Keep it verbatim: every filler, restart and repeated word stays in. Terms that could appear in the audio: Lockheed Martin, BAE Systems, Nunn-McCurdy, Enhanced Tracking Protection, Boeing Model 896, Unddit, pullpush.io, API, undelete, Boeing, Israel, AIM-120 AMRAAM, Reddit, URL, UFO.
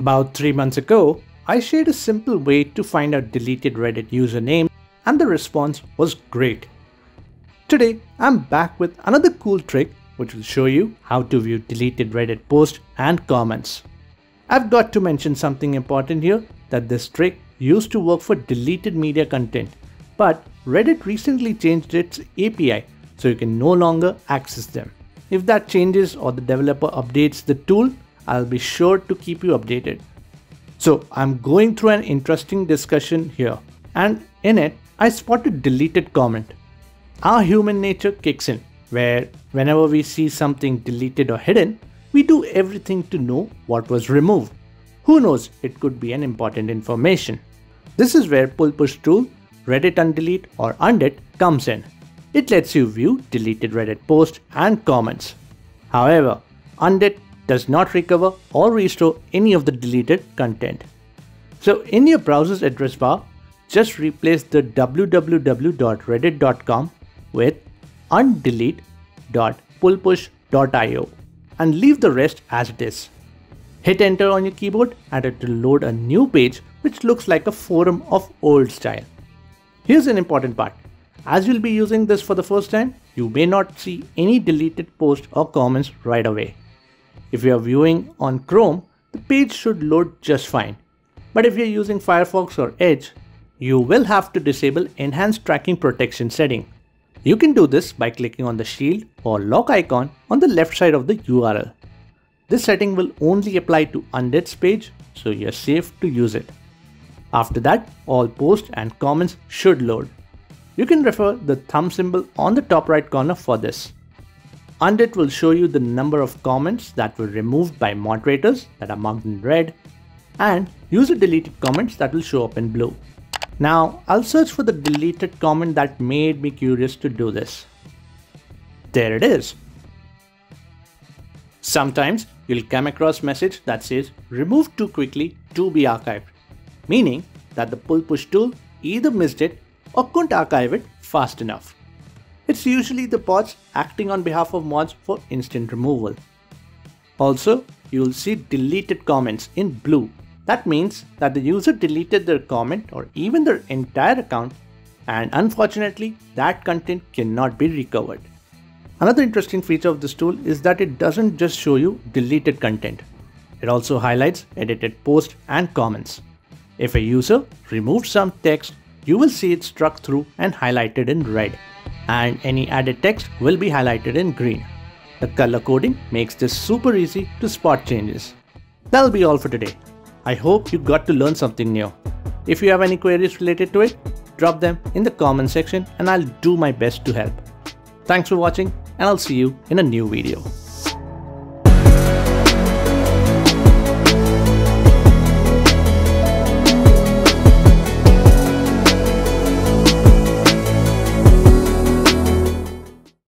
About three months ago, I shared a simple way to find a deleted Reddit username, and the response was great. Today, I'm back with another cool trick which will show you how to view deleted Reddit posts and comments. I've got to mention something important here, that this trick used to work for deleted media content, but Reddit recently changed its A P I so you can no longer access them. If that changes or the developer updates the tool, I'll be sure to keep you updated. So I'm going through an interesting discussion here, and in it, I spotted deleted comment. Our human nature kicks in, where whenever we see something deleted or hidden, we do everything to know what was removed. Who knows, it could be an important information. This is where pull push tool, Reddit Undelete or Unddit comes in. It lets you view deleted Reddit posts and comments. However, Unddit does not recover or restore any of the deleted content. So in your browser's address bar, just replace the w w w dot reddit dot com with undelete dot pull push dot i o and leave the rest as it is. Hit enter on your keyboard and it will load a new page which looks like a forum of old style. Here's an important part. As you'll be using this for the first time, you may not see any deleted posts or comments right away. If you are viewing on Chrome, the page should load just fine. But if you're using Firefox or Edge, you will have to disable Enhanced Tracking Protection setting. You can do this by clicking on the shield or lock icon on the left side of the U R L. This setting will only apply to Unddit's page, so you're safe to use it. After that, all posts and comments should load. You can refer the thumb symbol on the top right corner for this. Unddit will show you the number of comments that were removed by moderators that are marked in red, and user deleted comments that will show up in blue. Now I'll search for the deleted comment that made me curious to do this. There it is. Sometimes you'll come across message that says removed too quickly to be archived, meaning that the pull push tool either missed it or couldn't archive it fast enough. It's usually the bots acting on behalf of mods for instant removal. Also, you'll see deleted comments in blue. That means that the user deleted their comment or even their entire account, and unfortunately that content cannot be recovered. Another interesting feature of this tool is that it doesn't just show you deleted content. It also highlights edited posts and comments. If a user removes some text, you will see it struck through and highlighted in red, and any added text will be highlighted in green. The color coding makes this super easy to spot changes. That'll be all for today. I hope you got to learn something new. If you have any queries related to it, drop them in the comment section and I'll do my best to help. Thanks for watching, and I'll see you in a new video.